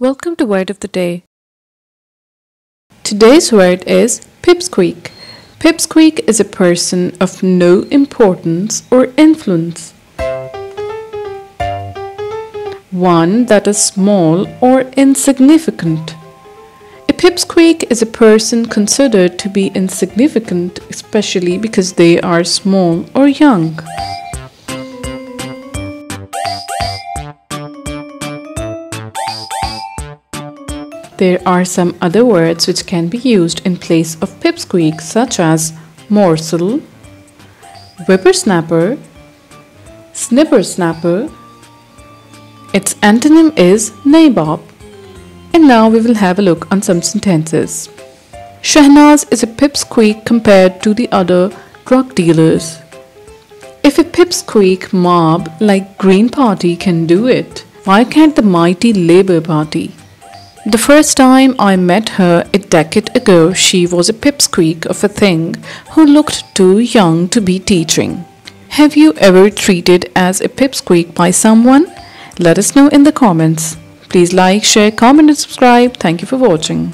Welcome to Word of the Day. Today's word is pipsqueak. Pipsqueak is a person of no importance or influence. One that is small or insignificant. A pipsqueak is a person considered to be insignificant, especially because they are small or young. There are some other words which can be used in place of pipsqueak, such as morsel, whippersnapper, snippersnapper. Its antonym is NABOP. And now we will have a look on some sentences. Shahnaz is a pipsqueak compared to the other drug dealers. If a pipsqueak mob like Green Party can do it, why can't the mighty Labour Party? The first time I met her a decade ago, she was a pipsqueak of a thing who looked too young to be teaching. Have you ever treated as a pipsqueak by someone? Let us know in the comments. Please like, share, comment and subscribe. Thank you for watching.